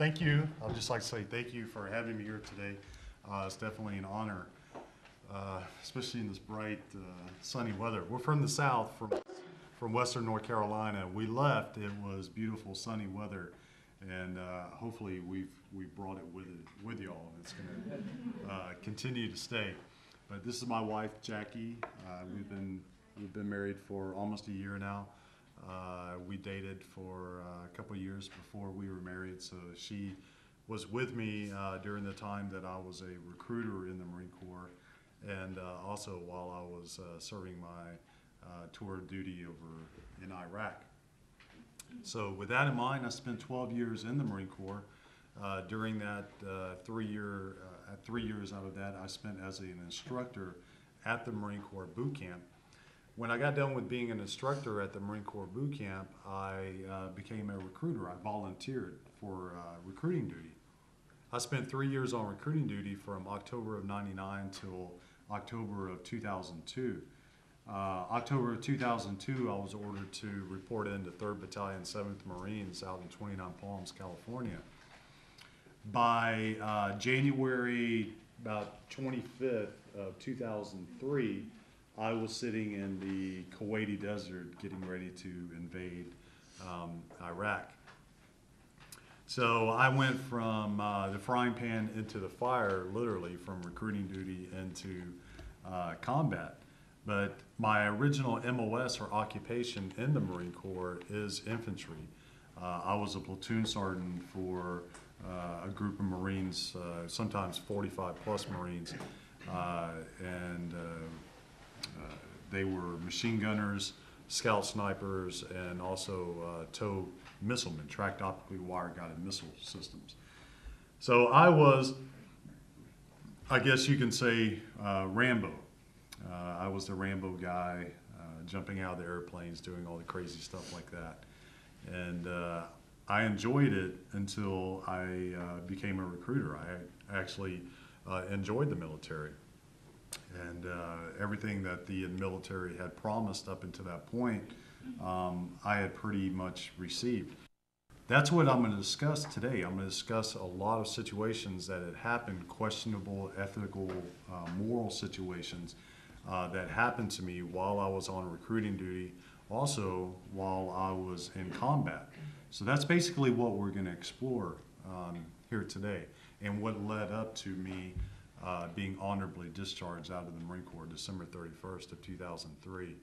Thank you. I'd just like to say thank you for having me here today. It's definitely an honor, especially in this bright, sunny weather. We're from the South, from Western North Carolina. We left, it was beautiful, sunny weather, and hopefully we've brought it with y'all. It's going to continue to stay. But this is my wife, Jackie. We've been married for almost a year now. We dated for a couple years before we were married, so she was with me during the time that I was a recruiter in the Marine Corps, and also while I was serving my tour of duty over in Iraq. So with that in mind, I spent 12 years in the Marine Corps. During that 3 years out of that, I spent as an instructor at the Marine Corps boot camp. When I got done with being an instructor at the Marine Corps boot camp, I became a recruiter. I volunteered for recruiting duty. I spent 3 years on recruiting duty from October of '99 till October of 2002. October of 2002, I was ordered to report into 3rd Battalion, 7th Marines out in 29 Palms, California. By January about 25th of 2003, I was sitting in the Kuwaiti desert getting ready to invade Iraq. So I went from the frying pan into the fire, literally, from recruiting duty into combat. But my original MOS, or occupation, in the Marine Corps is infantry. I was a platoon sergeant for a group of Marines, sometimes 45 plus Marines, they were machine gunners, scout snipers, and also tow missilemen, tracked optically wire-guided missile systems. So I was, I guess you can say, Rambo. I was the Rambo guy, jumping out of the airplanes, doing all the crazy stuff like that. And I enjoyed it until I became a recruiter. I actually enjoyed the military. And everything that the military had promised up until that point, I had pretty much received. That's what I'm going to discuss today. I'm going to discuss a lot of situations that had happened, questionable, ethical, moral situations that happened to me while I was on recruiting duty, also while I was in combat. So that's basically what we're going to explore here today, and what led up to me being honorably discharged out of the Marine Corps December 31st of 2003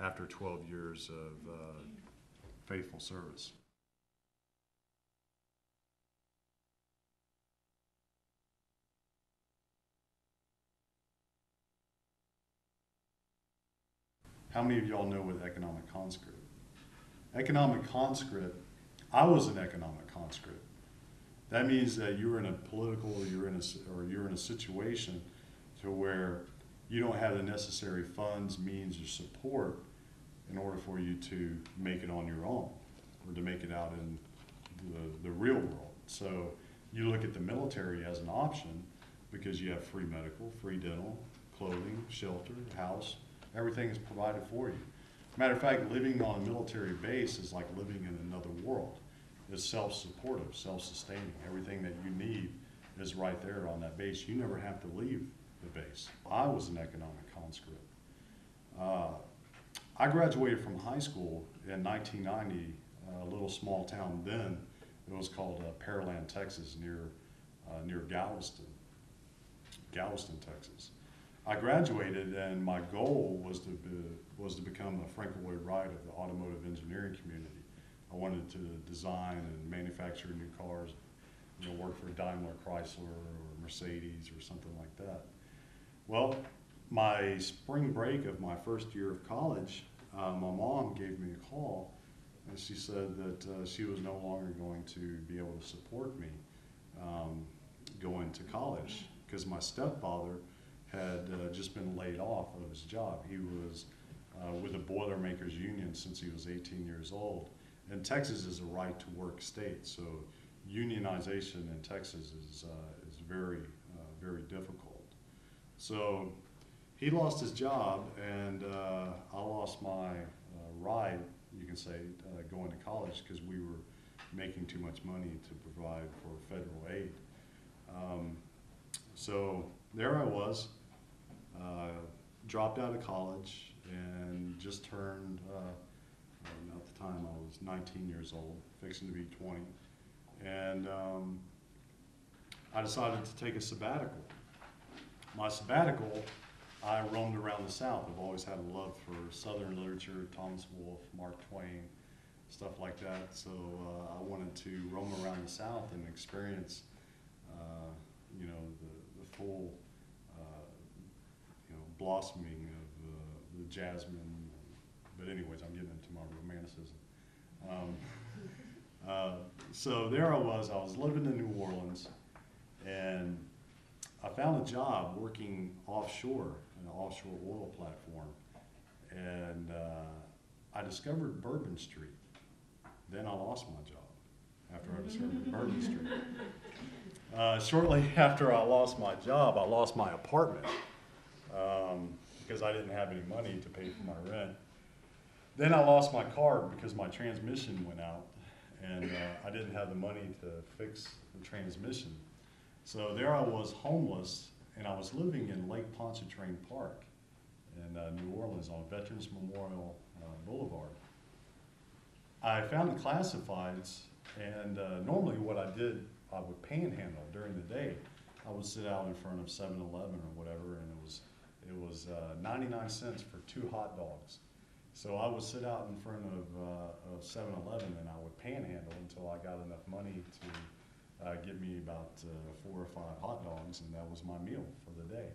after 12 years of faithful service. How many of y'all know what economic conscript? Economic conscript, I was an economic conscript. That means that you're in a political, or you're in a situation to where you don't have the necessary funds, means, or support in order for you to make it on your own, or to make it out in the real world. So you look at the military as an option because you have free medical, free dental, clothing, shelter, house, everything is provided for you. Matter of fact, living on a military base is like living in another world. Is self-supportive, self-sustaining. Everything that you need is right there on that base. You never have to leave the base. I was an economic conscript. I graduated from high school in 1990, a little small town then. It was called Pearland, Texas, near Galveston, Texas. I graduated, and my goal was to become a Frank Lloyd Wright of the automotive engineering community. I wanted to design and manufacture new cars, you know, work for Daimler, Chrysler, or Mercedes, or something like that. Well, my spring break of my first year of college, my mom gave me a call, and she said that she was no longer going to be able to support me going to college, because my stepfather had just been laid off of his job. He was with the Boilermakers Union since he was 18 years old. And Texas is a right-to-work state, so unionization in Texas is very, very difficult. So he lost his job, and I lost my ride, you can say, going to college, because we were making too much money to provide for federal aid. So there I was, dropped out of college and just turned, at the time I was 19 years old, fixing to be 20, and I decided to take a sabbatical. My sabbatical, I roamed around the South. I've always had a love for Southern literature, Thomas Wolfe, Mark Twain, stuff like that. So I wanted to roam around the South and experience, you know, the full, you know, blossoming of the jasmine. But anyways, I'm getting into my romanticism. So there I was living in New Orleans, and I found a job working offshore, an offshore oil platform, and I discovered Bourbon Street. Then I lost my job after I discovered Bourbon Street. Shortly after I lost my job, I lost my apartment because I didn't have any money to pay for my rent. Then I lost my car because my transmission went out, and I didn't have the money to fix the transmission. So there I was homeless, and I was living in Lake Pontchartrain Park in New Orleans on Veterans Memorial Boulevard. I found the classifieds, and normally what I did, I would panhandle during the day. I would sit out in front of 7-Eleven or whatever, and it was 99 cents for 2 hot dogs. So I would sit out in front of 7-Eleven, and I would panhandle until I got enough money to give me about 4 or 5 hot dogs, and that was my meal for the day.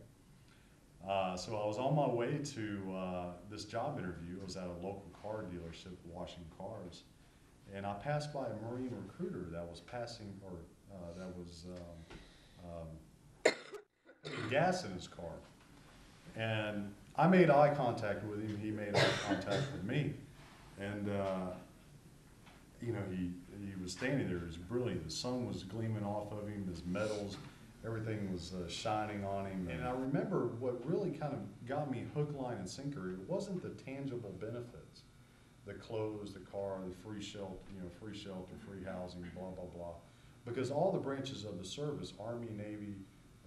So I was on my way to this job interview. I was at a local car dealership washing cars, and I passed by a Marine recruiter that was passing, or that was putting gas in his car. And I made eye contact with him. He made eye contact with me, and you know, he was standing there. It was brilliant. The sun was gleaming off of him. His medals, everything was shining on him. And I remember what really kind of got me hook, line, and sinker. It wasn't the tangible benefits, the clothes, the car, the free shelter, you know, free shelter, free housing, blah blah blah, because all the branches of the service, Army, Navy,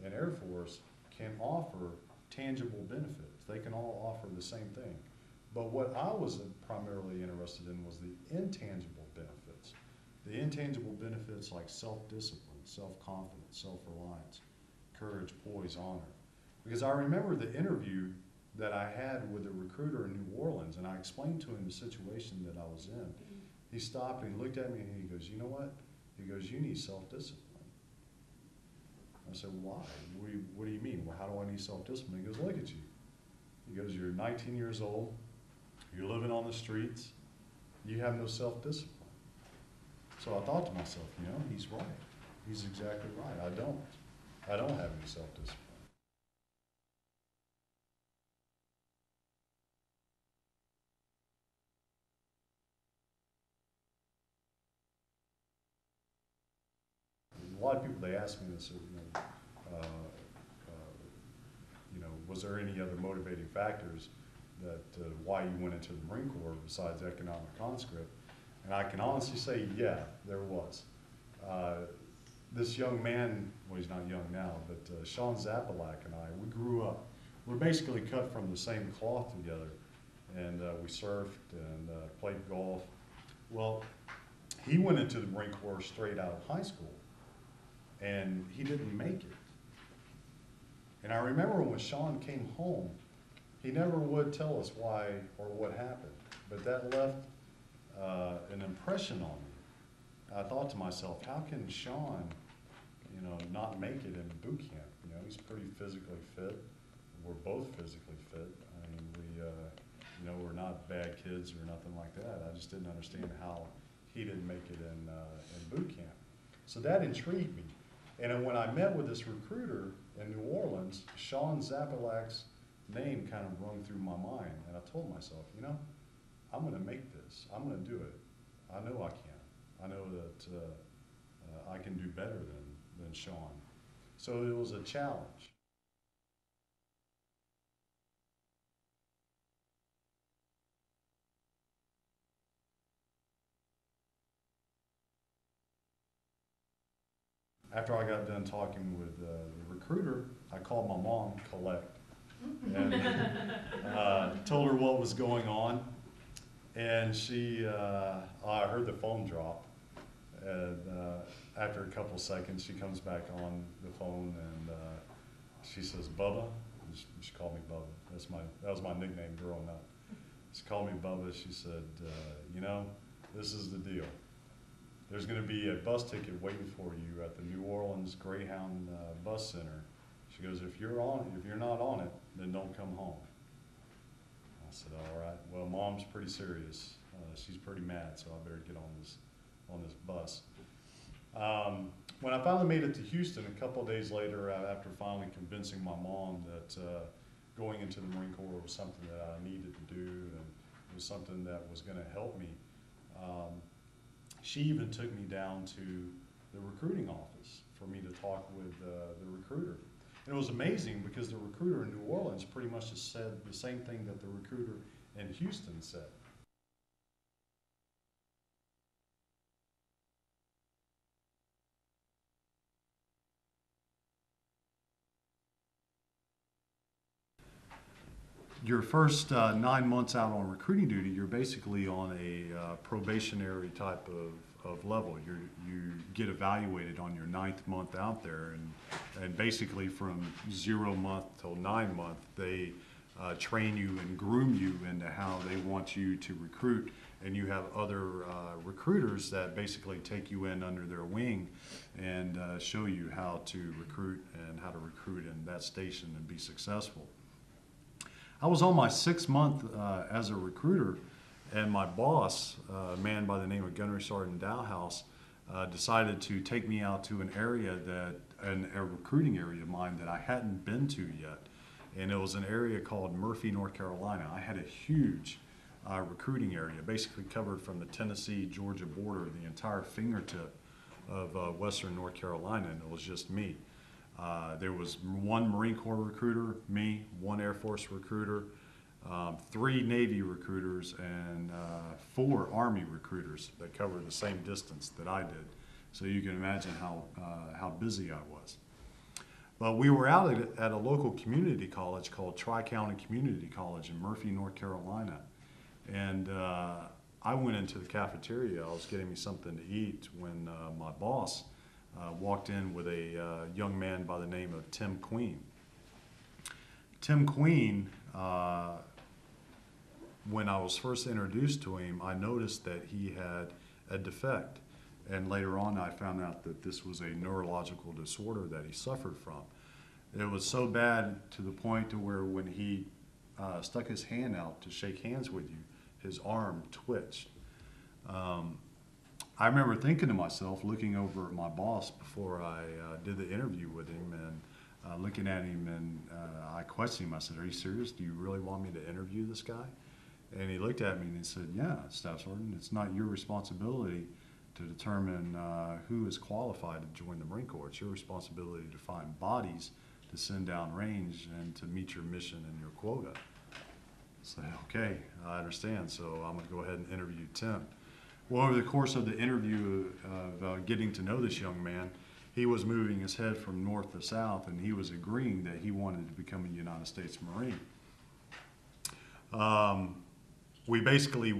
and Air Force, can offer tangible benefits. They can all offer the same thing. But what I was primarily interested in was the intangible benefits. The intangible benefits like self-discipline, self-confidence, self-reliance, courage, poise, honor. Because I remember the interview that I had with a recruiter in New Orleans, and I explained to him the situation that I was in. He stopped and he looked at me and he goes, "You know what?" He goes, "You need self-discipline." I said, "Why? What do you mean? Well, how do I need self-discipline?" He goes, "Look at you." He goes, "You're 19 years old. You're living on the streets. You have no self-discipline." So I thought to myself, you know, he's right. He's exactly right. I don't have any self-discipline. A lot of people, they ask me this, you know, was there any other motivating factors that why you went into the Marine Corps besides economic conscript? And I can honestly say, yeah, there was. This young man, well, he's not young now, but Sean Zapalak and I, we grew up. We're basically cut from the same cloth together, and we surfed and played golf. Well, he went into the Marine Corps straight out of high school, and he didn't make it. And I remember when Sean came home, he never would tell us why or what happened, but that left an impression on me. I thought to myself, how can Sean, you know, not make it in boot camp? You know, he's pretty physically fit. We're both physically fit. I mean, we, you know, we're not bad kids or nothing like that. I just didn't understand how he didn't make it in boot camp. So that intrigued me. And when I met with this recruiter in New Orleans, Sean Zapalak's name kind of rung through my mind, and I told myself, you know, I'm going to make this. I'm going to do it. I know I can. I know that I can do better than Sean. So it was a challenge. after I got done talking with the recruiter, I called my mom, collect, and told her what was going on. And she, I heard the phone drop, and after a couple seconds, she comes back on the phone and she says, "Bubba," and she called me Bubba. That's my, that was my nickname growing up. She called me Bubba. She said, "You know, this is the deal. There's going to be a bus ticket waiting for you at the New Orleans Greyhound Bus Center." She goes, if you're not on it, then don't come home." I said, "All right. Well, Mom's pretty serious. She's pretty mad, so I better get on this bus." When I finally made it to Houston, a couple of days later, after finally convincing my mom that going into the Marine Corps was something that I needed to do and it was something that was going to help me, she even took me down to the recruiting office for me to talk with the recruiter. And it was amazing because the recruiter in New Orleans pretty much just said the same thing that the recruiter in Houston said. Your first 9 months out on recruiting duty, you're basically on a probationary type of level. You get evaluated on your 9th month out there, and basically from 0 month till 9 month, they train you and groom you into how they want you to recruit. And you have other recruiters that basically take you in under their wing and show you how to recruit and how to recruit in that station and be successful. I was on my 6th month as a recruiter, and my boss, a man by the name of Gunnery Sergeant Dowhouse, decided to take me out to a recruiting area of mine that I hadn't been to yet. And it was an area called Murphy, North Carolina. I had a huge recruiting area, basically covered from the Tennessee-Georgia border, the entire fingertip of western North Carolina, and it was just me. There was one Marine Corps recruiter, me, one Air Force recruiter, 3 Navy recruiters, and 4 Army recruiters that covered the same distance that I did. So you can imagine how busy I was. But we were out at a local community college called Tri-County Community College in Murphy, North Carolina. And I went into the cafeteria. I was getting me something to eat when my boss walked in with a young man by the name of Tim Queen. Tim Queen, when I was first introduced to him, I noticed that he had a defect. And later on, I found out that this was a neurological disorder that he suffered from. It was so bad to the point to where when he stuck his hand out to shake hands with you, his arm twitched. I remember thinking to myself, looking over at my boss before I did the interview with him, and looking at him, and I questioned him. I said, "Are you serious? Do you really want me to interview this guy?" And he looked at me and he said, "Yeah, Staff Sergeant, it's not your responsibility to determine who is qualified to join the Marine Corps. It's your responsibility to find bodies to send down range and to meet your mission and your quota." I said, "Okay, I understand, so I'm going to go ahead and interview Tim." Well, over the course of the interview of getting to know this young man, he was moving his head from north to south, and he was agreeing that he wanted to become a United States Marine. We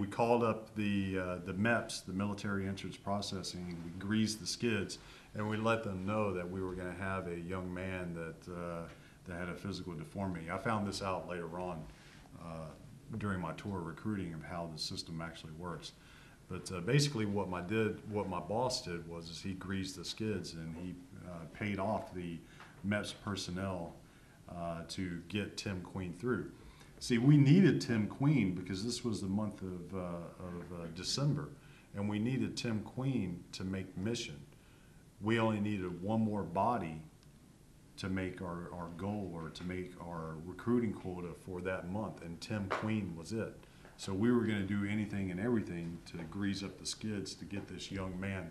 called up the MEPs, the Military Entrance Processing. We greased the skids, and we let them know that we were going to have a young man that that had a physical deformity. I found this out later on during my tour of recruiting of how the system actually works. But basically what my boss did was is he greased the skids, and he paid off the MEPS personnel to get Tim Queen through. See, we needed Tim Queen because this was the month of December, and we needed Tim Queen to make mission. We only needed one more body to make our goal or to make our recruiting quota for that month, and Tim Queen was it. So we were going to do anything and everything to grease up the skids to get this young man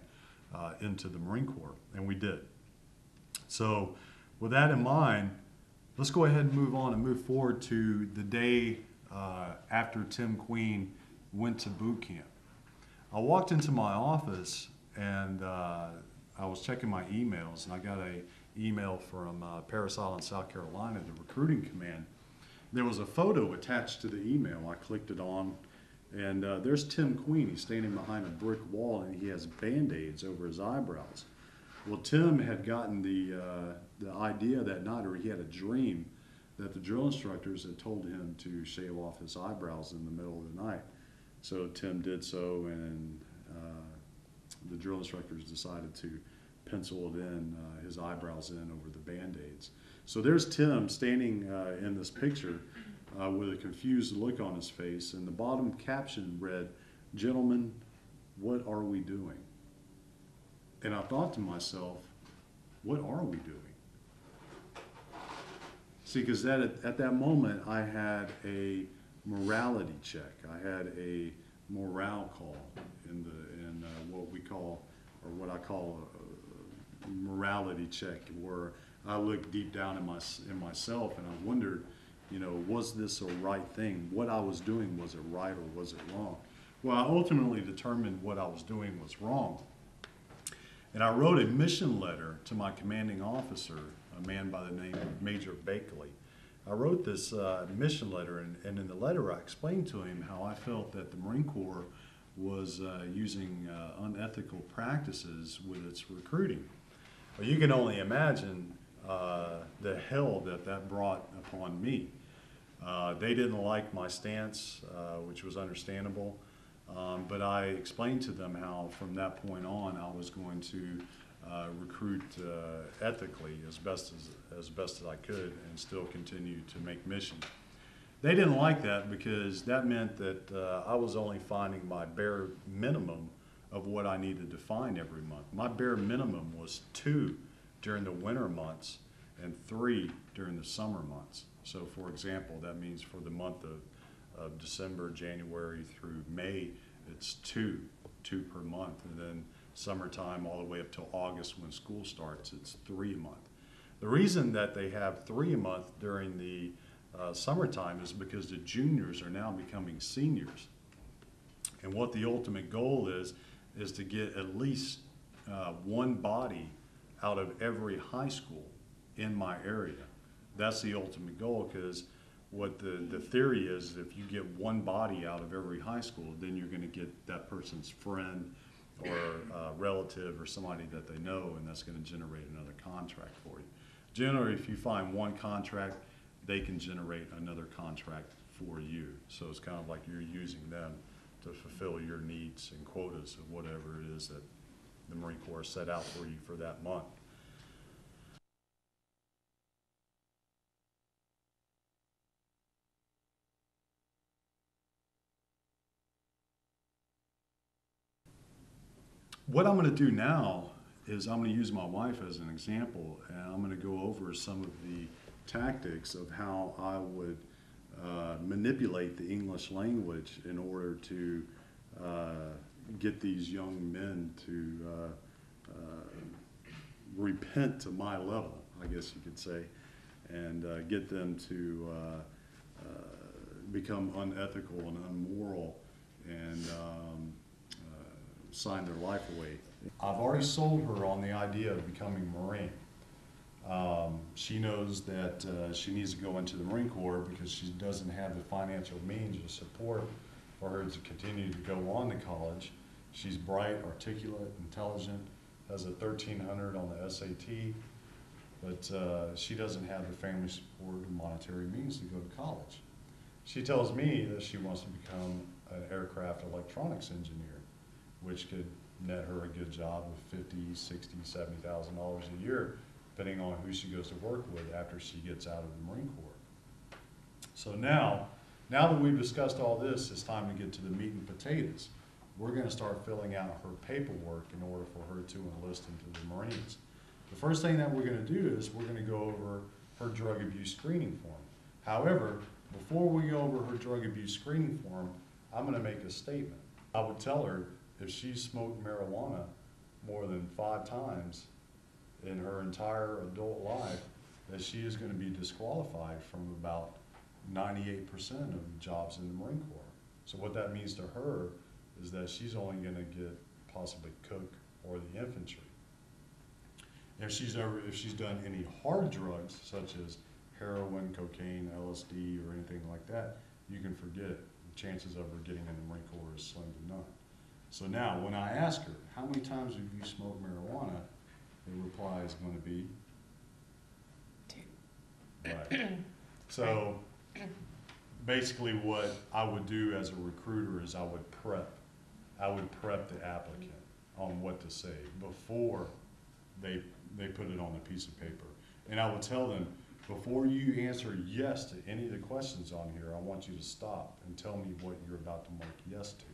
into the Marine Corps, and we did. So with that in mind, let's go ahead and move on and move forward to the day after Tim Queen went to boot camp. I walked into my office, and I was checking my emails, and I got an email from Parris Island, South Carolina, the recruiting command. There was a photo attached to the email. I clicked it on, and there's Tim Queen. He's standing behind a brick wall, and he has Band-Aids over his eyebrows. Well, Tim had gotten the idea that night, or he had a dream that the drill instructors had told him to shave off his eyebrows in the middle of the night. So Tim did so, and the drill instructors decided to pencil it in, his eyebrows in over the Band-Aids. So there's Tim standing in this picture with a confused look on his face, and the bottom caption read, "Gentlemen, what are we doing?" And I thought to myself, what are we doing? See, because at that moment, I had a morality check. I had a morale call in what I call a morality check, where I looked deep down in myself, and I wondered, you know, was this a right thing? What I was doing, was it right or was it wrong? Well, I ultimately determined what I was doing was wrong. And I wrote a mission letter to my commanding officer, a man by the name of Major Bakley. I wrote this mission letter, and in the letter I explained to him how I felt that the Marine Corps was using unethical practices with its recruiting. Well, you can only imagine the hell that that brought upon me. They didn't like my stance, which was understandable. But I explained to them how from that point on I was going to recruit ethically as best as I could and still continue to make mission. They didn't like that because that meant that I was only finding my bare minimum of what I needed to find every month. My bare minimum was 2 during the winter months and 3 during the summer months. So for example, that means for the month of December, January through May, it's 2 per month. And then summertime all the way up till August when school starts, it's 3 a month. The reason that they have 3 a month during the summertime is because the juniors are now becoming seniors. And what the ultimate goal is to get at least one body out of every high school in my area. That's the ultimate goal, because what the theory is, if you get one body out of every high school, then you're going to get that person's friend or relative or somebody that they know, and that's going to generate another contract for you. Generally, if you find one contract, they can generate another contract for you. So it's kind of like you're using them to fulfill your needs and quotas of whatever it is that the Marine Corps set out for you for that month. What I'm going to do now is I'm going to use my wife as an example, and I'm going to go over some of the tactics of how I would manipulate the English language in order to get these young men to repent to my level, I guess you could say, and get them to become unethical and unmoral and sign their life away. I've already sold her on the idea of becoming Marine. She knows that she needs to go into the Marine Corps because she doesn't have the financial means or support for her to continue to go on to college. She's bright, articulate, intelligent, has a 1300 on the SAT, but she doesn't have the family support or monetary means to go to college. She tells me that she wants to become an aircraft electronics engineer, which could net her a good job of $50,000, $60,000, $70,000 a year, depending on who she goes to work with after she gets out of the Marine Corps. So now that we've discussed all this, it's time to get to the meat and potatoes. We're going to start filling out her paperwork in order for her to enlist into the Marines. The first thing that we're going to do is we're going to go over her drug abuse screening form. However, before we go over her drug abuse screening form, I'm going to make a statement. I would tell her, if she smoked marijuana more than 5 times in her entire adult life, that she is going to be disqualified from about 98% of jobs in the Marine Corps. So what that means to her is that she's only going to get possibly cook or the infantry. If she's done any hard drugs, such as heroin, cocaine, LSD, or anything like that, you can forget it. The chances of her getting in the Marine Corps is slim to none. So now, when I ask her, how many times have you smoked marijuana, the reply is going to be 2. Right. So basically what I would do as a recruiter is I would prep the applicant on what to say before they put it on a piece of paper. And I would tell them, before you answer yes to any of the questions on here, I want you to stop and tell me what you're about to mark yes to.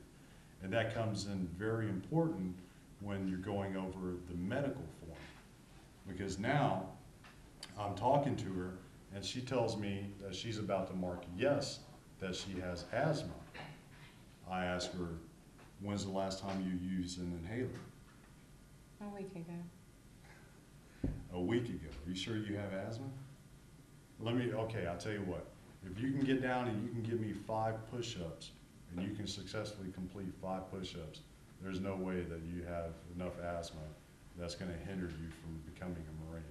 And that comes in very important when you're going over the medical form. Because now I'm talking to her and she tells me that she's about to mark yes, that she has asthma. I ask her, when's the last time you used an inhaler? A week ago. A week ago. Are you sure you have asthma? Okay, I'll tell you what. If you can get down and you can give me 5 push-ups, and you can successfully complete 5 push-ups, there's no way that you have enough asthma that's going to hinder you from becoming a Marine.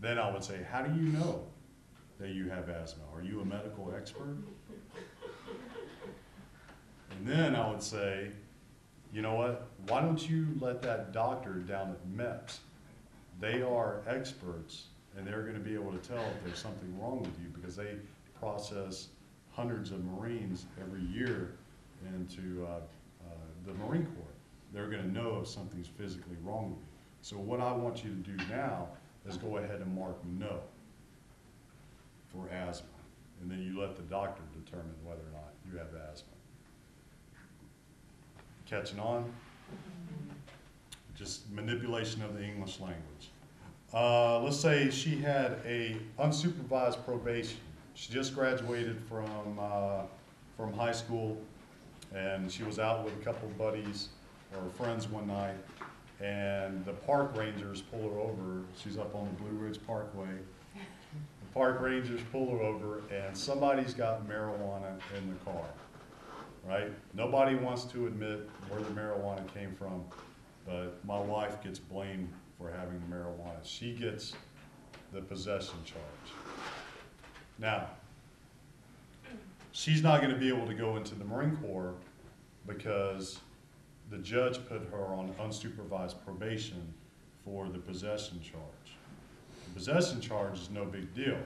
Then I would say, how do you know that you have asthma? Are you a medical expert? And then I would say, you know what? Why don't you let that doctor down at MEPS? They are experts, and they're going to be able to tell if there's something wrong with you because they process hundreds of Marines every year into the Marine Corps. They're going to know if something's physically wrong with you. So what I want you to do now is go ahead and mark no for asthma, and then you let the doctor determine whether or not you have asthma. Catching on? Just manipulation of the English language. Let's say she had a unsupervised probation. She just graduated from high school, and she was out with a couple of buddies or friends one night, and the park rangers pull her over. She's up on the Blue Ridge Parkway. The park rangers pull her over, and somebody's got marijuana in the car, right? Nobody wants to admit where the marijuana came from, but my wife gets blamed for having the marijuana. She gets the possession charge. Now, she's not going to be able to go into the Marine Corps because the judge put her on unsupervised probation for the possession charge. The possession charge is no big deal,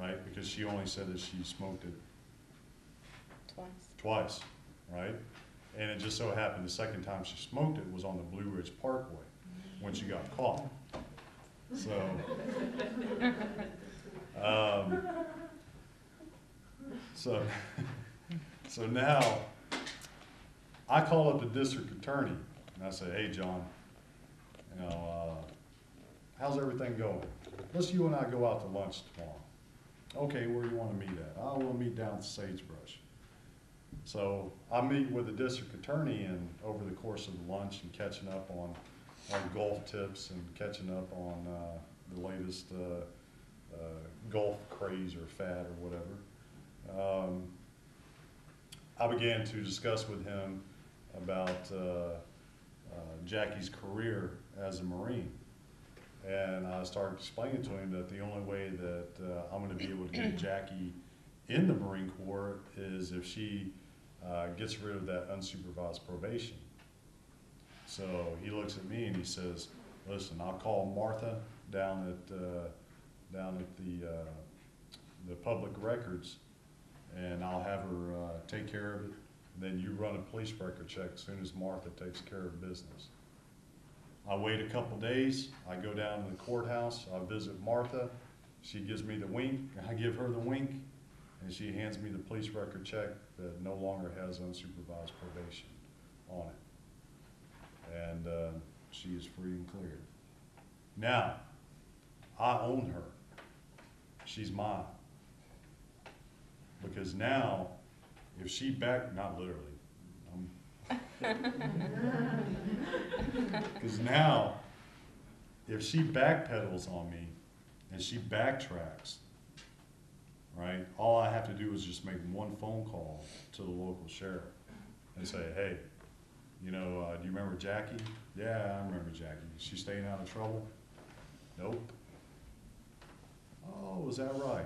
right? Because she only said that she smoked it twice, right? And it just so happened the second time she smoked it was on the Blue Ridge Parkway when she got caught. So, so now I call up the district attorney and I say, hey John, you know, how's everything going? Let's you and I go out to lunch tomorrow. Okay, where do you want to meet at? I want to meet down at Sagebrush. So I meet with the district attorney, and over the course of the lunch and catching up on golf tips and catching up on the latest golf craze or fad or whatever, I began to discuss with him about Jackie's career as a Marine. And I started explaining to him that the only way that I'm going to be able to get Jackie in the Marine Corps is if she gets rid of that unsupervised probation. So he looks at me and he says, listen, I'll call Martha down at the public records, and I'll have her take care of it. Then you run a police record check as soon as Martha takes care of business. I wait a couple days. I go down to the courthouse. I visit Martha. She gives me the wink. I give her the wink, and she hands me the police record check that no longer has unsupervised probation on it. And she is free and clear. Now, I own her. She's mine. Because now, if she not literally. Because now, if she backpedals on me and she backtracks, right, all I have to do is just make one phone call to the local sheriff and say, hey, you know, do you remember Jackie? Yeah, I remember Jackie. She's staying out of trouble. Nope. Oh, is that right?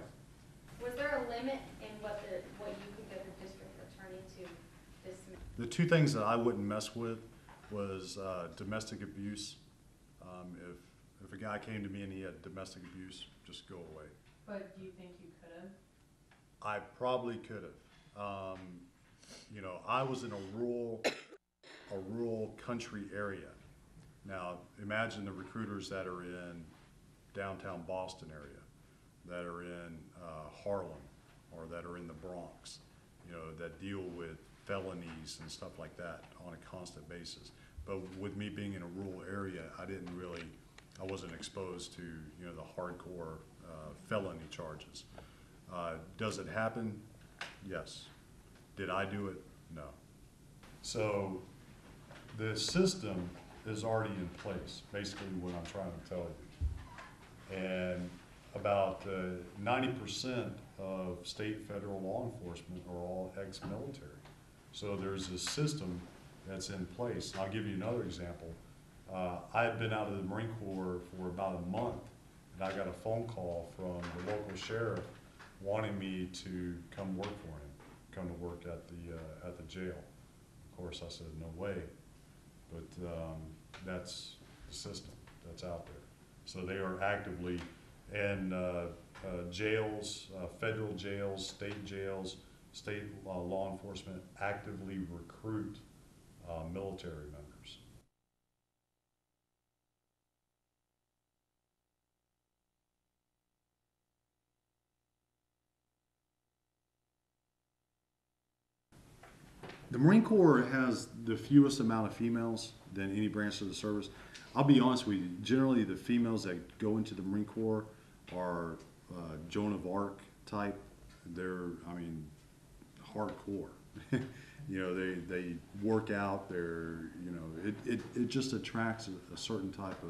Was there a limit in what you could get the district attorney to dismiss? The two things that I wouldn't mess with was domestic abuse. If a guy came to me and he had domestic abuse, just go away. But do you think you could have? I probably could have. You know, I was in a rural country area. Now, imagine the recruiters that are in downtown Boston area, that are in Harlem, or that are in the Bronx, you know, that deal with felonies and stuff like that on a constant basis. But with me being in a rural area, I wasn't exposed to, you know, the hardcore felony charges. Does it happen? Yes. Did I do it? No. So the system is already in place, basically what I'm trying to tell you. And about 90% of state federal law enforcement are all ex-military. So there's a system that's in place. I'll give you another example. I had been out of the Marine Corps for about a month, and I got a phone call from the local sheriff wanting me to come work for him, come to work at the jail. Of course, I said, no way. But that's the system that's out there. So they are actively in jails, federal jails, state law enforcement actively recruit military members. The Marine Corps has the fewest amount of females than any branch of the service. I'll be honest with you, generally the females that go into the Marine Corps are Joan of Arc type. They're, I mean, hardcore. You know, they work out, they're, you know, it just attracts a certain type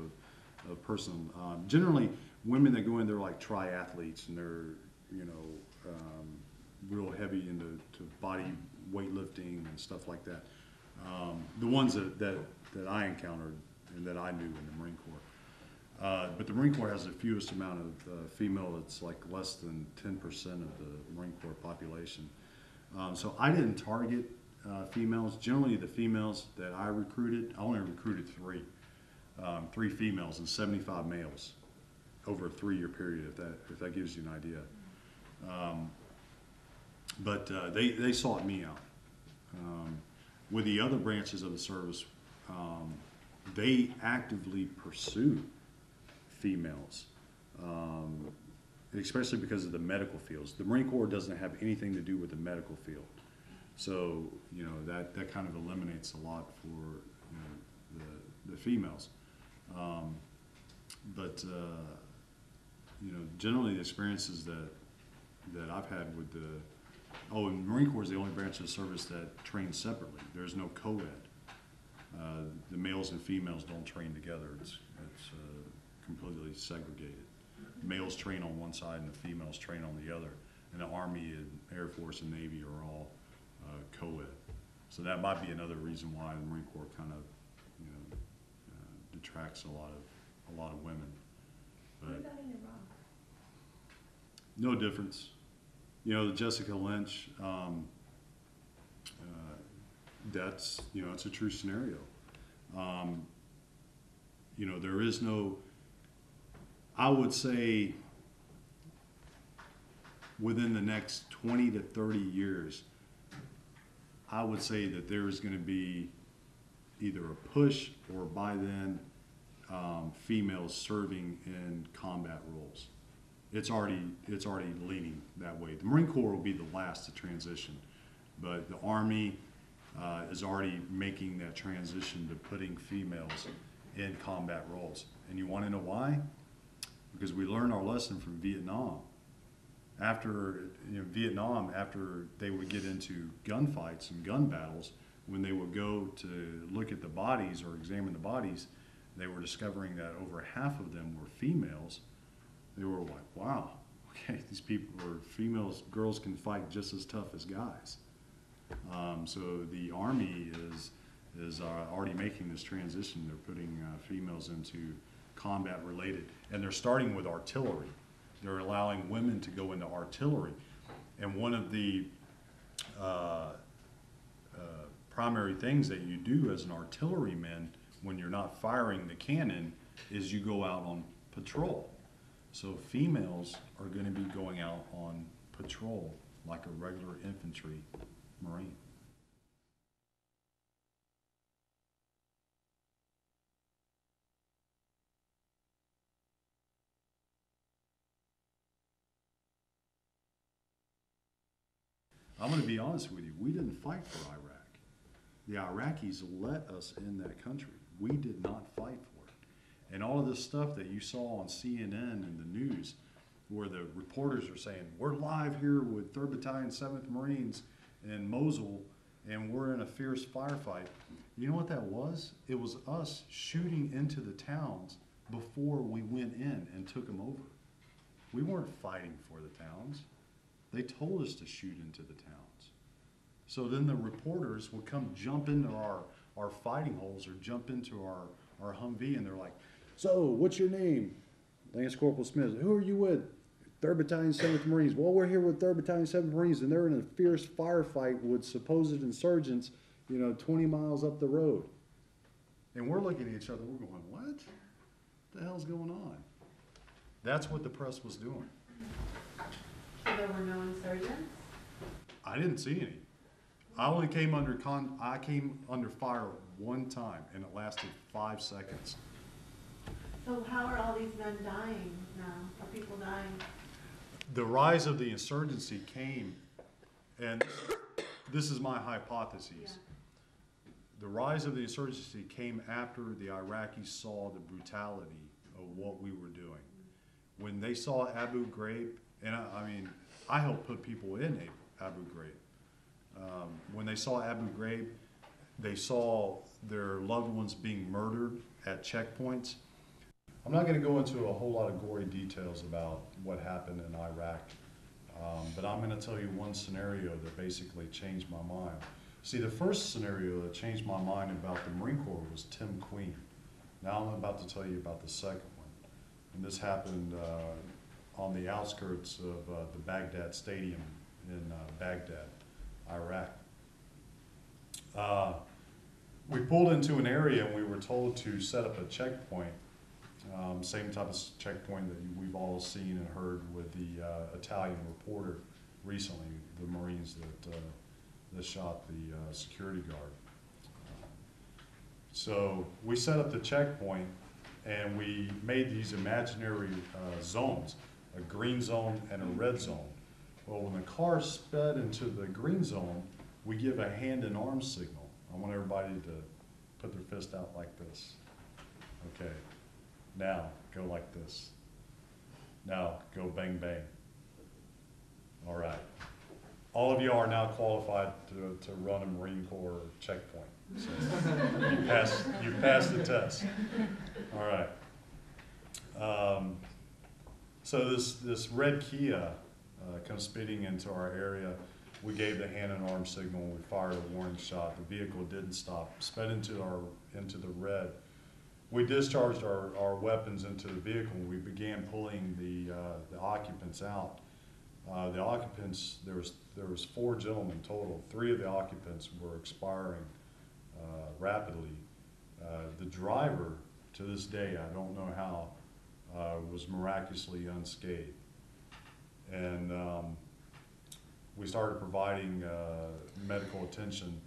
of person. Generally, women that go in, they're like triathletes, and they're, you know, real heavy into body weightlifting and stuff like that. The ones that I encountered and that I knew in the Marine Corps. But the Marine Corps has the fewest amount of female. It's like less than 10% of the Marine Corps population. So I didn't target females. Generally, the females that I recruited, I only recruited three females and 75 males over a 3-year period, if that gives you an idea. But they sought me out. With the other branches of the service, they actively pursue females, especially because of the medical fields. The Marine Corps doesn't have anything to do with the medical field. So, you know, that kind of eliminates a lot for, you know, the females. But you know, generally the experiences that I've had with the, and Marine Corps is the only branch of the service that trains separately. There's no co-ed. The males and females don't train together. It's completely segregated. Males train on one side and the females train on the other. And the Army and Air Force and Navy are all co-ed. So that might be another reason why the Marine Corps kind of, you know, detracts a lot of women. But what about in Iraq? No difference. You know, the Jessica Lynch, that's, you know, it's a true scenario. You know, there is no, I would say within the next 20 to 30 years, I would say that there is going to be either a push or by then females serving in combat roles. It's already leaning that way. The Marine Corps will be the last to transition, but the Army is already making that transition to putting females in combat roles. And you want to know why? Because we learned our lesson from Vietnam. After, you know, Vietnam, after they would get into gunfights and gun battles, when they would go to look at the bodies or examine the bodies, they were discovering that over half of them were females. They were like, wow, okay, these people are females, girls can fight just as tough as guys. So the Army is already making this transition. They're putting females into combat related, and they're starting with artillery. They're allowing women to go into artillery. And one of the primary things that you do as an artilleryman when you're not firing the cannon is you go out on patrol. So females are going to be going out on patrol like a regular infantry Marine. I'm going to be honest with you, we didn't fight for Iraq. The Iraqis let us in that country. We did not fight for it. And all of this stuff that you saw on CNN and the news where the reporters are saying, we're live here with 3rd Battalion, 7th Marines in Mosul, and we're in a fierce firefight. You know what that was? It was us shooting into the towns before we went in and took them over. We weren't fighting for the towns. They told us to shoot into the towns. So then the reporters would come jump into our fighting holes or jump into our Humvee, and they're like, so what's your name? Lance Corporal Smith. Who are you with? 3rd Battalion, 7th Marines. Well, we're here with 3rd Battalion, 7th Marines, and they're in a fierce firefight with supposed insurgents, you know, 20 miles up the road. And we're looking at each other, we're going, what the hell's going on? That's what the press was doing. So there were no insurgents? I didn't see any. I only came under I came under fire one time, and it lasted 5 seconds. So how are all these men dying now? Are people dying? The rise of the insurgency came, and this is my hypothesis. Yeah. The rise of the insurgency came after the Iraqis saw the brutality of what we were doing. When they saw Abu Ghraib, and I mean, I helped put people in Abu Ghraib. When they saw Abu Ghraib, they saw their loved ones being murdered at checkpoints. I'm not going to go into a whole lot of gory details about what happened in Iraq, but I'm going to tell you one scenario that basically changed my mind. See, the first scenario that changed my mind about the Marine Corps was Tim Queen. Now I'm about to tell you about the second one. And this happened on the outskirts of the Baghdad Stadium in Baghdad, Iraq. We pulled into an area and we were told to set up a checkpoint. Same type of checkpoint that we've all seen and heard with the Italian reporter recently, the Marines that shot the security guard. So we set up the checkpoint and we made these imaginary zones, a green zone and a red zone. Well, when the car sped into the green zone, we give a hand and arm signal. I want everybody to put their fist out like this. Okay. Now, go like this. Now, go bang, bang. All right. All of you are now qualified to run a Marine Corps checkpoint. So you passed the test. All right. So this red Kia comes speeding into our area. We gave the hand and arm signal. We fired a warning shot. The vehicle didn't stop. Sped into the red. We discharged our weapons into the vehicle and we began pulling the occupants out. The occupants, there was 4 gentlemen total. 3 of the occupants were expiring rapidly. The driver, to this day, I don't know how, was miraculously unscathed. And we started providing medical attention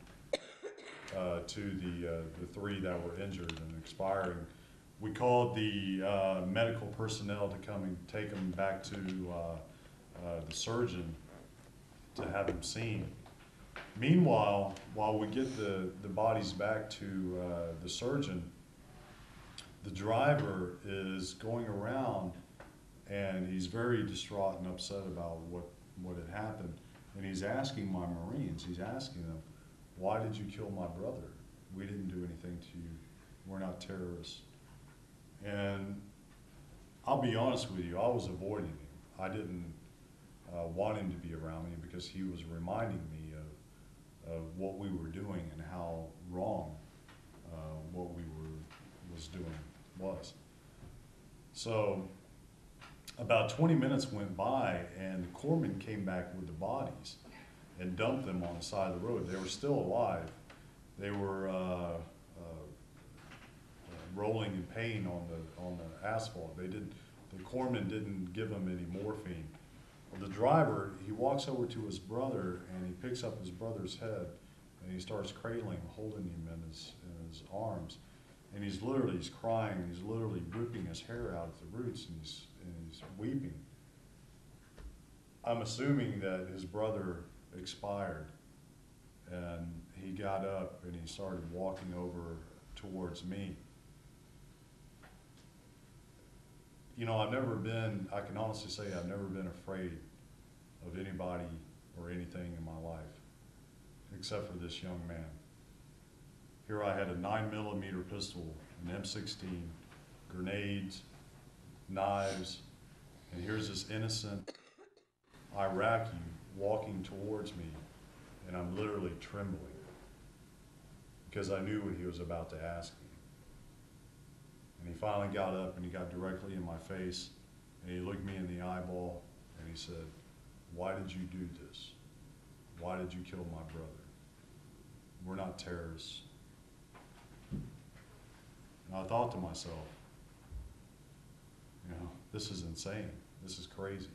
to the 3 that were injured and expiring. We called the medical personnel to come and take them back to the surgeon to have them seen. Meanwhile, while we get the bodies back to the surgeon, the driver is going around and he's very distraught and upset about what had happened. And he's asking my Marines, he's asking them, why did you kill my brother? We didn't do anything to you. We're not terrorists. And I'll be honest with you, I was avoiding him. I didn't want him to be around me because he was reminding me of what we were doing and how wrong what we was doing was. So about 20 minutes went by, and the corpsman came back with the bodies and dumped them on the side of the road. They were still alive. They were rolling in pain on the asphalt. They did. The corpsman didn't give them any morphine. The driver, he walks over to his brother, and he picks up his brother's head, and he starts cradling, holding him in his arms. And he's crying, he's literally ripping his hair out at the roots, and he's weeping. I'm assuming that his brother expired, and he got up and he started walking over towards me. You know, I can honestly say I've never been afraid of anybody or anything in my life, except for this young man. Here I had a 9mm pistol, an M16, grenades, knives, and here's this innocent Iraqi walking towards me, and I'm literally trembling because I knew what he was about to ask me. And he finally got up and he got directly in my face and he looked me in the eyeball and he said, "Why did you do this? Why did you kill my brother? We're not terrorists." And I thought to myself, you know, this is insane. This is crazy.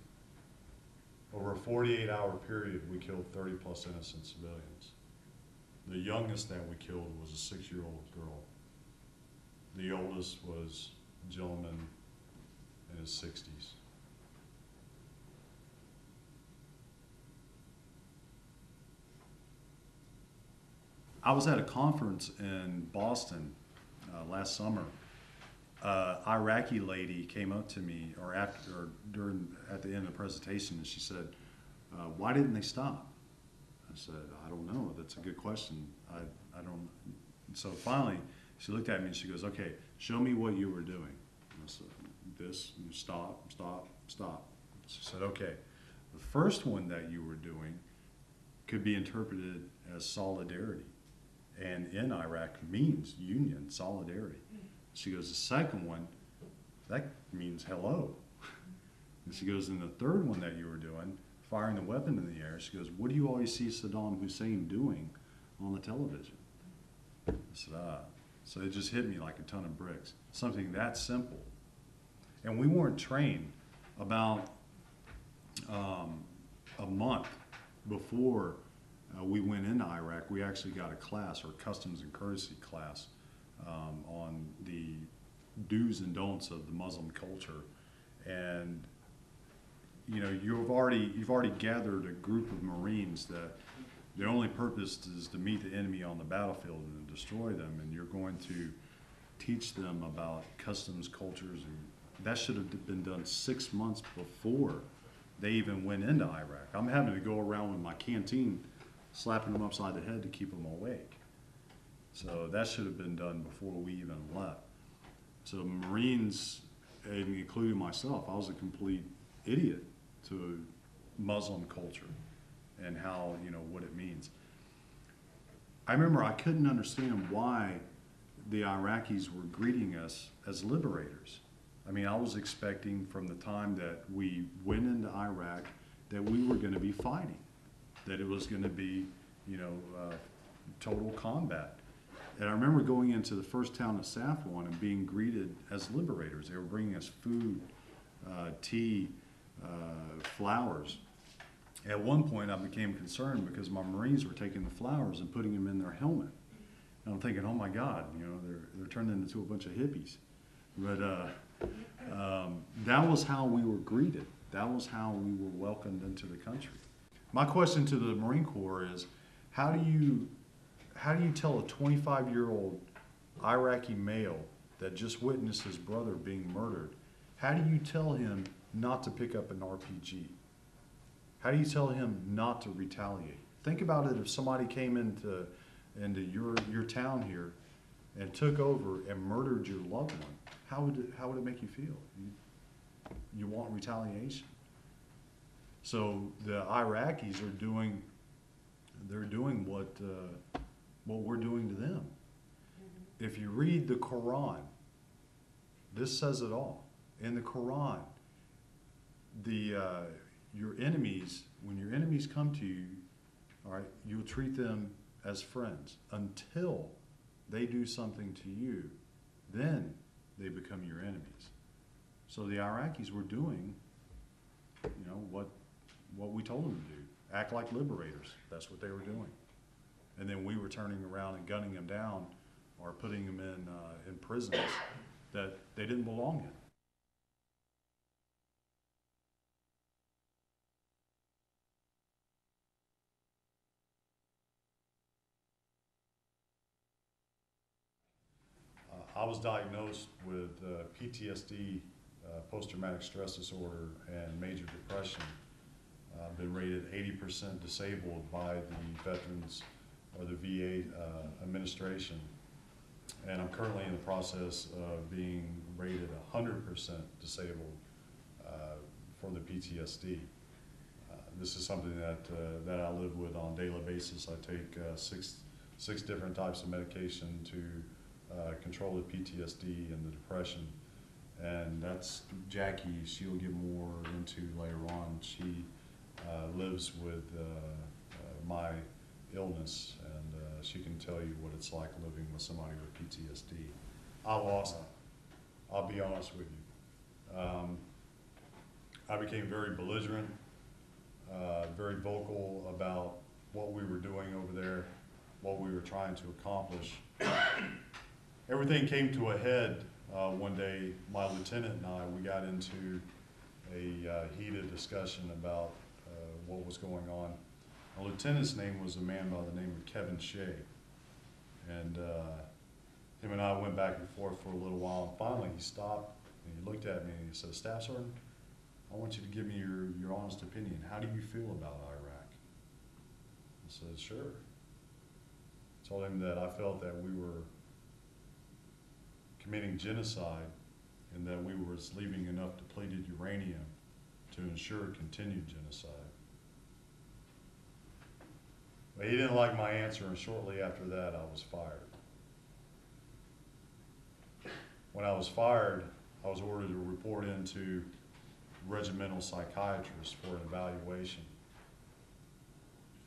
Over a 48-hour period, we killed 30+ innocent civilians. The youngest that we killed was a 6-year-old girl. The oldest was a gentleman in his 60s. I was at a conference in Boston last summer. Iraqi lady came up to me, at the end of the presentation, and she said, "Why didn't they stop?" I said, "I don't know. That's a good question. I don't." And so finally, she looked at me and she goes, "Okay, show me what you were doing." And I said, "This, you stop, stop, stop." She said, "Okay, the first one that you were doing could be interpreted as solidarity. And in Iraq means union, solidarity." She goes, "The second one, that means hello." And she goes, "And the third one that you were doing, firing the weapon in the air," she goes, "what do you always see Saddam Hussein doing on the television?" I said, "Ah." So it just hit me like a ton of bricks. Something that simple. And we weren't trained. About a month before we went into Iraq, we actually got a class, or customs and courtesy class, on the do's and don'ts of the Muslim culture. And you know, you've already gathered a group of Marines that their only purpose is to meet the enemy on the battlefield and destroy them, and you're going to teach them about customs, cultures, and that should have been done 6 months before they even went into Iraq. I'm having to go around with my canteen, slapping them upside the head to keep them awake. So that should have been done before we even left. So Marines, including myself, I was a complete idiot to Muslim culture and how, you know, what it means. I remember I couldn't understand why the Iraqis were greeting us as liberators. I mean, I was expecting from the time that we went into Iraq that we were going to be fighting, that it was going to be, you know, total combat. And I remember going into the first town of Safwan and being greeted as liberators. They were bringing us food, tea, flowers. At one point, I became concerned because my Marines were taking the flowers and putting them in their helmet. And I'm thinking, oh my God, you know, they're turning into a bunch of hippies. But that was how we were greeted. That was how we were welcomed into the country. My question to the Marine Corps is, how do you tell a 25-year-old Iraqi male that just witnessed his brother being murdered, how do you tell him not to pick up an RPG? How do you tell him not to retaliate? Think about it, if somebody came into your town here and took over and murdered your loved one, how would it make you feel? You want retaliation. So the Iraqis are doing what we're doing to them. If you read the Quran, this says it all. in the Quran, your enemies, when your enemies come to you, all right, you'll treat them as friends until they do something to you. Then they become your enemies. So the Iraqis were doing, you know, what we told them to do. Act like liberators. That's what they were doing. And then we were turning around and gunning them down or putting them in prisons that they didn't belong in. I was diagnosed with PTSD, post-traumatic stress disorder, and major depression. I've been rated 80% disabled by the Veterans or the VA administration. And I'm currently in the process of being rated 100% disabled for the PTSD. This is something that, that I live with on a daily basis. I take six different types of medication to control the PTSD and the depression, and that's Jackie. She'll get more into later on. She lives with my illness, and she can tell you what it's like living with somebody with PTSD. I lost it. I'll be honest with you. I became very belligerent, very vocal about what we were doing over there, what we were trying to accomplish. Everything came to a head one day. My lieutenant and I, we got into a heated discussion about what was going on. My lieutenant's name was a man by the name of Kevin Shea. And him and I went back and forth for a little while. And finally he stopped and he looked at me and he said, "Staff Sergeant, I want you to give me your honest opinion. How do you feel about Iraq?" I said, "Sure." I told him that I felt that we were committing genocide and that we were leaving enough depleted uranium to ensure continued genocide. But he didn't like my answer, and shortly after that I was fired. When I was fired, I was ordered to report into regimental psychiatrist for an evaluation.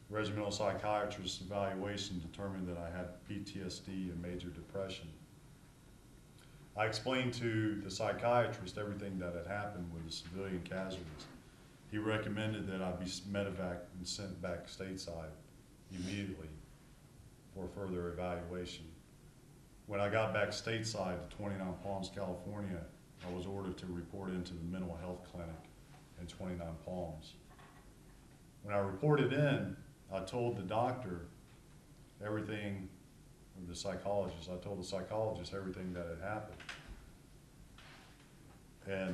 Regimental psychiatrist's evaluation determined that I had PTSD and major depression. I explained to the psychiatrist everything that had happened with the civilian casualties. He recommended that I be medevaced and sent back stateside immediately for further evaluation. When I got back stateside to 29 Palms, California, I was ordered to report into the mental health clinic in 29 Palms. When I reported in, I told the doctor everything. The psychologist, I told the psychologist everything that had happened.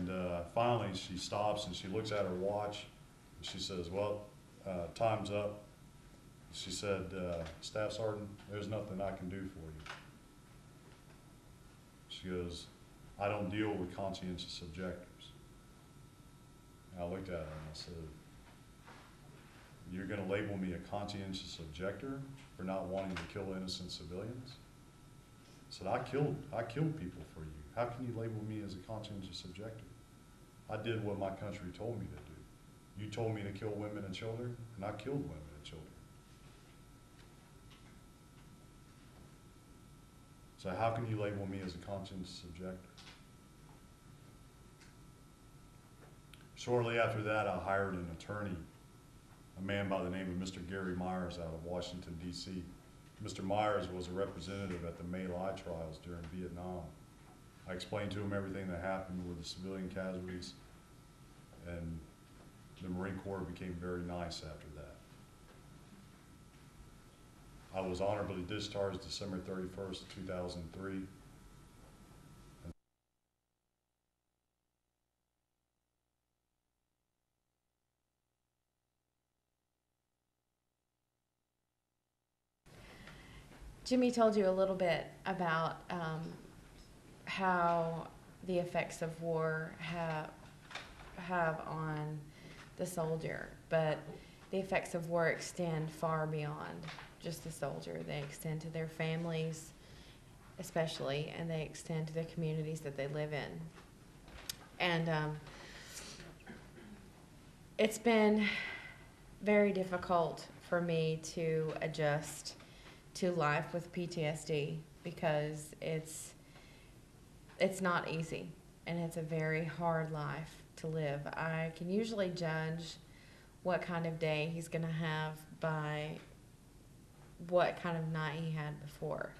And finally she stops and she looks at her watch and she says, "Well, time's up." She said, "Staff Sergeant, there's nothing I can do for you." She goes, "I don't deal with conscientious objectors." And I looked at her and I said, "You're going to label me a conscientious objector for not wanting to kill innocent civilians?" I said, I killed people for you. How can you label me as a conscientious objector? I did what my country told me to do. You told me to kill women and children, and I killed women and children. So how can you label me as a conscientious objector? Shortly after that, I hired an attorney, a man by the name of Mr. Gary Myers out of Washington, D.C. Mr. Myers was a representative at the May Lai trials during Vietnam. I explained to him everything that happened with the civilian casualties, and the Marine Corps became very nice after that. I was honorably discharged December 31st, 2003. Jimmy told you a little bit about how the effects of war have on the soldier, but the effects of war extend far beyond just the soldier. They extend to their families especially, and they extend to the communities that they live in. And it's been very difficult for me to adjust to life with PTSD because it's not easy, and it's a very hard life to live. I can usually judge what kind of day he's going to have by what kind of night he had before.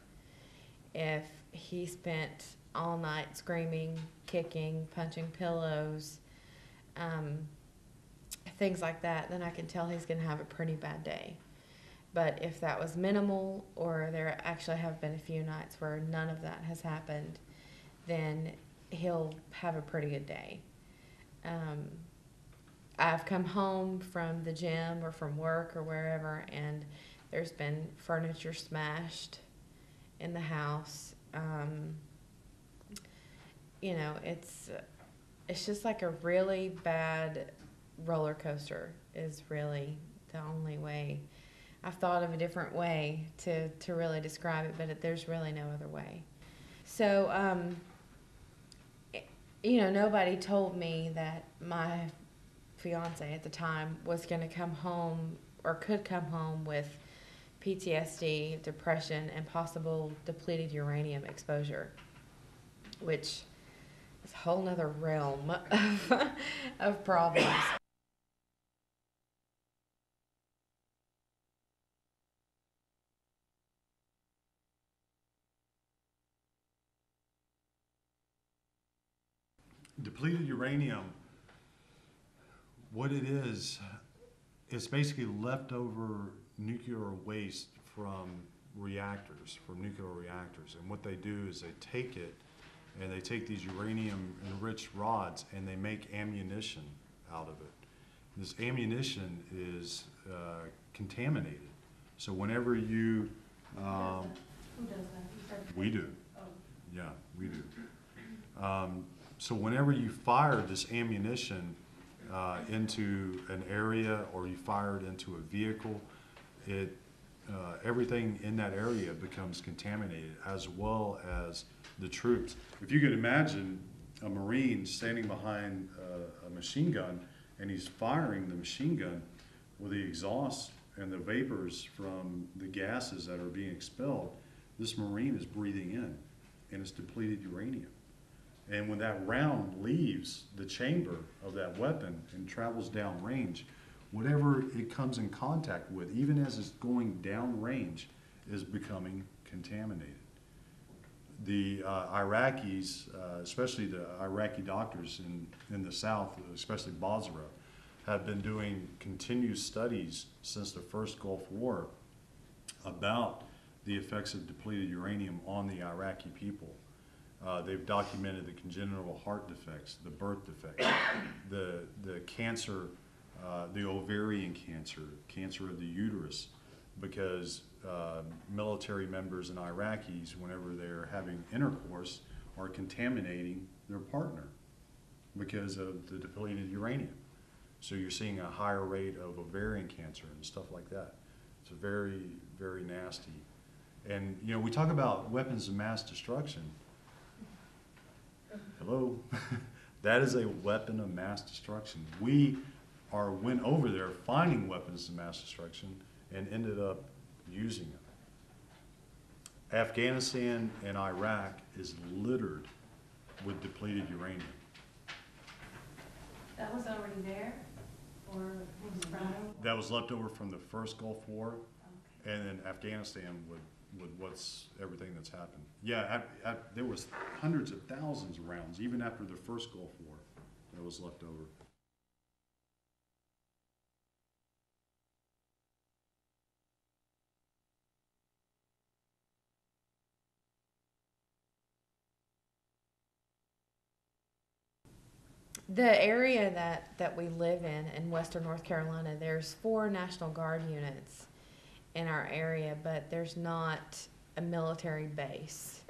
If he spent all night screaming, kicking, punching pillows, things like that, then I can tell he's going to have a pretty bad day. But if that was minimal, or there actually have been a few nights where none of that has happened, then he'll have a pretty good day. I've come home from the gym or from work or wherever, and there's been furniture smashed in the house. You know, it's just like a really bad roller coaster is really the only way. I've thought of a different way to really describe it, but there's really no other way. So, you know, nobody told me that my fiance at the time was going to come home or could come home with PTSD, depression, and possible depleted uranium exposure, which is a whole nother realm of problems. Depleted uranium, what it is, it's basically leftover nuclear waste from nuclear reactors. And what they do is they take it, and they take these uranium-enriched rods, and they make ammunition out of it. And this ammunition is contaminated. So whenever you... Who does that? We do. Oh. Yeah, we do. So whenever you fire this ammunition into an area, or you fire it into a vehicle, everything in that area becomes contaminated, as well as the troops. If you could imagine a Marine standing behind a machine gun, and he's firing the machine gun with the exhaust and the vapors from the gases that are being expelled, this Marine is breathing in, and it's depleted uranium. And when that round leaves the chamber of that weapon and travels downrange, whatever it comes in contact with, even as it's going downrange, is becoming contaminated. The Iraqis, especially the Iraqi doctors in the south, especially Basra, have been doing continuous studies since the first Gulf War about the effects of depleted uranium on the Iraqi people. They've documented the congenital heart defects, the birth defects, the cancer, the ovarian cancer, cancer of the uterus, because military members and Iraqis, whenever they're having intercourse, are contaminating their partner because of the depleted uranium. So you're seeing a higher rate of ovarian cancer and stuff like that. It's very, very nasty. And you know, we talk about weapons of mass destruction. Hello. That is a weapon of mass destruction. We went over there finding weapons of mass destruction and ended up using them. Afghanistan and Iraq is littered with depleted uranium. That was already there? Or that was left over from the first Gulf War, okay. And then Afghanistan with everything that's happened. Yeah, there was hundreds of thousands of rounds, even after the first Gulf War, that was left over. The area that we live in western North Carolina, there's 4 National Guard units in our area, but there's not a military base.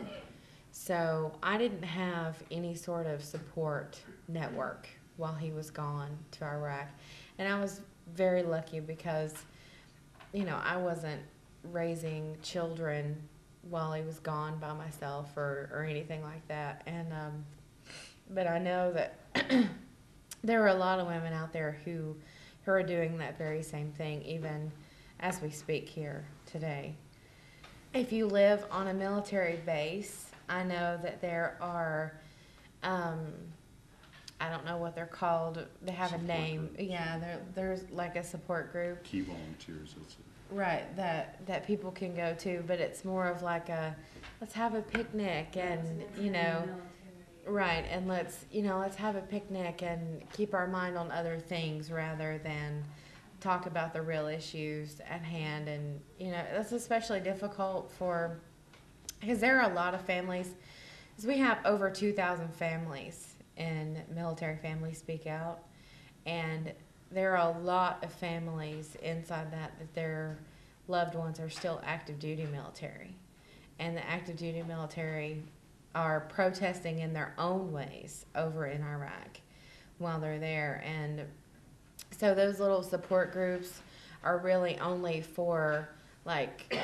So I didn't have any sort of support network while he was gone to Iraq. And I was very lucky because, you know, I wasn't raising children while he was gone by myself or anything like that. And but I know that there are a lot of women out there who are doing that very same thing, even as we speak here today. If you live on a military base, I know that there are, I don't know what they're called. They have support a name. Groups. Yeah, there's like a support group. Key volunteers. That's it. Right, that people can go to, but it's more of like a, let's have a picnic and, you know, right, and let's, you know, let's have a picnic and keep our mind on other things rather than talk about the real issues at hand. And, you know, that's especially difficult for, because there are a lot of families, because we have over 2,000 families in Military Family Speak Out, and there are a lot of families inside that their loved ones are still active duty military, and the active duty military are protesting in their own ways over in Iraq while they're there. And so those little support groups are really only for like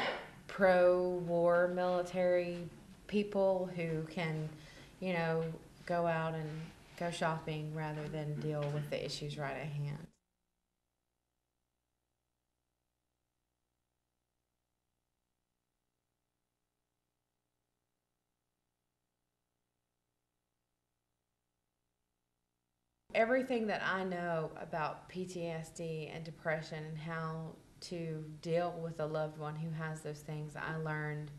pro-war military people who can, you know, go out and go shopping rather than deal with the issues right at hand. Everything that I know about PTSD and depression and how to deal with a loved one who has those things, I learned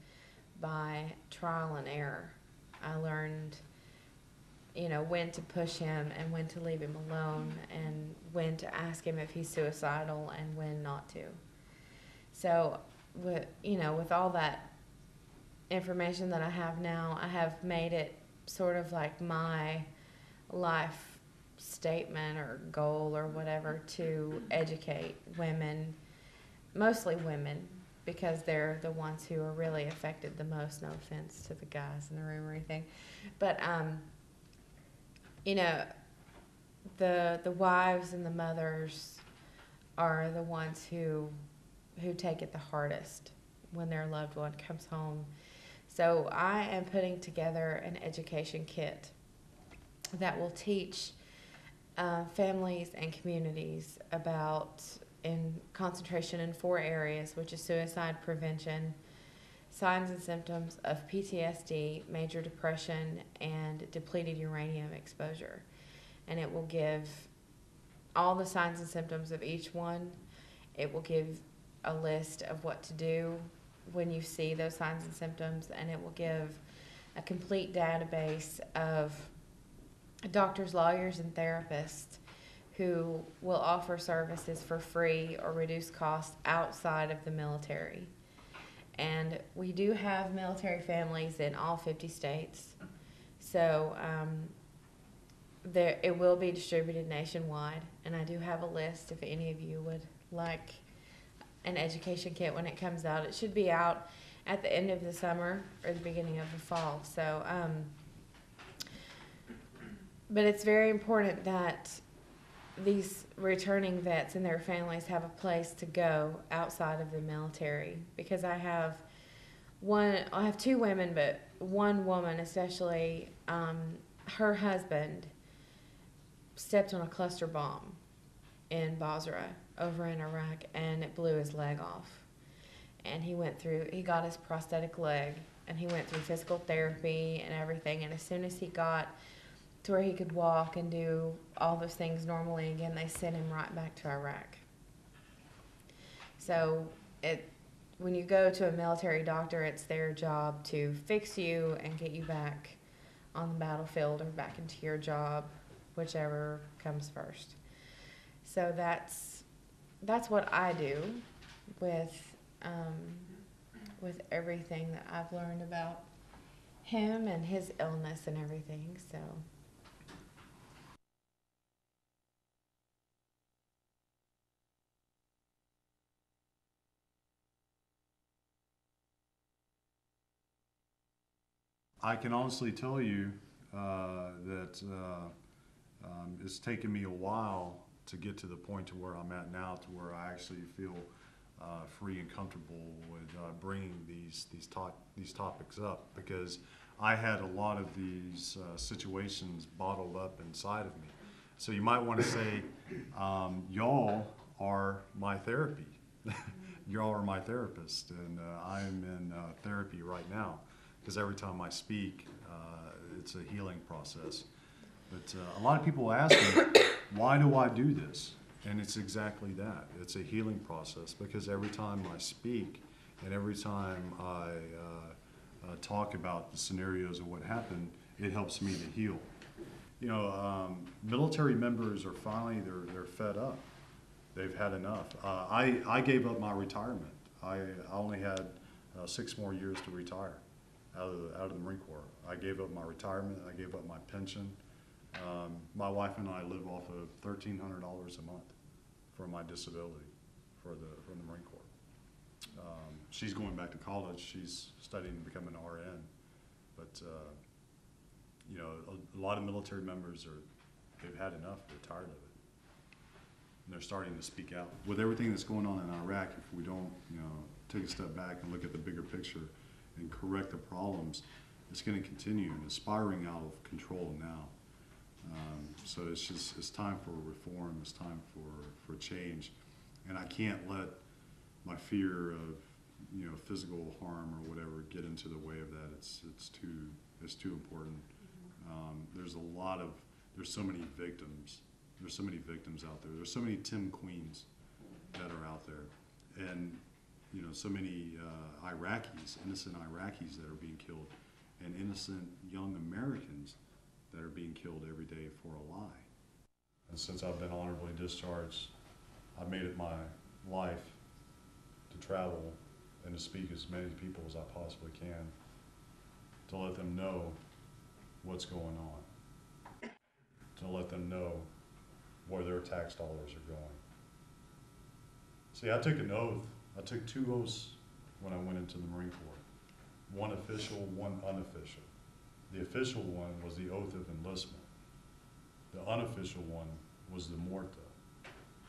by trial and error. I learned, you know, when to push him and when to leave him alone and when to ask him if he's suicidal and when not to. So, you know, with all that information that I have now, I have made it sort of like my life statement or goal or whatever to educate women, mostly women, because they're the ones who are really affected the most. No offense to the guys in the room or anything, but you know, the wives and the mothers are the ones who take it the hardest when their loved one comes home. So I am putting together an education kit that will teach families and communities about concentration in 4 areas, which is suicide prevention, signs and symptoms of PTSD, major depression, and depleted uranium exposure. And it will give all the signs and symptoms of each one. It will give a list of what to do when you see those signs and symptoms, and it will give a complete database of doctors, lawyers, and therapists who will offer services for free or reduced costs outside of the military. And we do have military families in all 50 states, so it will be distributed nationwide. And I do have a list if any of you would like an education kit when it comes out. It should be out at the end of the summer or the beginning of the fall. So. But it's very important that these returning vets and their families have a place to go outside of the military, because I have 2 women, but one woman especially, her husband stepped on a cluster bomb in Basra over in Iraq, and it blew his leg off. And he got his prosthetic leg, and he went through physical therapy and everything, and as soon as he got to where he could walk and do all those things normally again, they sent him right back to Iraq. So when you go to a military doctor, it's their job to fix you and get you back on the battlefield or back into your job, whichever comes first. So that's what I do with everything that I've learned about him and his illness and everything, so. I can honestly tell you that it's taken me a while to get to the point to where I'm at now, to where I actually feel free and comfortable with bringing these topics up, because I had a lot of these situations bottled up inside of me. So you might want to say, y'all are my therapy. Y'all are my therapist, and I'm in therapy right now, because every time I speak, it's a healing process. But a lot of people ask me, why do I do this? And it's exactly that. It's a healing process, because every time I speak and every time I talk about the scenarios of what happened, it helps me to heal. You know, military members are finally, they're fed up. They've had enough. I gave up my retirement. I only had 6 more years to retire out of the Marine Corps. I gave up my retirement. I gave up my pension. My wife and I live off of $1,300 a month for my disability from the Marine Corps. She's going back to college. She's studying to become an RN. But, you know, a lot of military members, they've had enough. They're tired of it. And they're starting to speak out. With everything that's going on in Iraq, if we don't, you know, take a step back and look at the bigger picture and correct the problems, it's going to continue, and it's spiraling out of control now. So it's just, it's time for reform, it's time for change. And I can't let my fear of, you know, physical harm or whatever get into the way of that. It's too important. There's so many victims. There's so many victims out there. There's so many Tim Queens that are out there. And, you know, so many Iraqis, innocent Iraqis that are being killed, and innocent young Americans that are being killed every day for a lie. And since I've been honorably discharged, I've made it my life to travel and to speak as many people as I possibly can, to let them know what's going on, to let them know where their tax dollars are going. See, I took an oath. I took 2 oaths when I went into the Marine Corps. One official, one unofficial. The official one was the oath of enlistment. The unofficial one was the morta,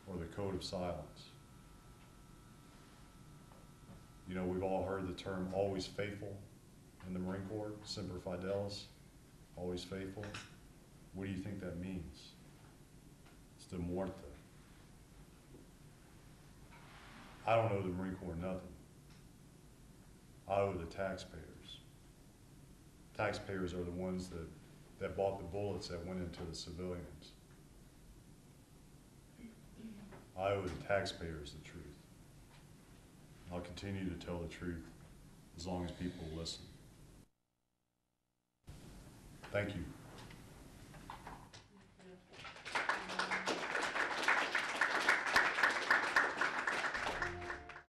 or the code of silence. You know, we've all heard the term always faithful in the Marine Corps, semper fidelis, always faithful. What do you think that means? It's the morta. I don't owe the Marine Corps nothing. I owe the taxpayers. Taxpayers are the ones that bought the bullets that went into the civilians. I owe the taxpayers the truth. I'll continue to tell the truth as long as people listen. Thank you.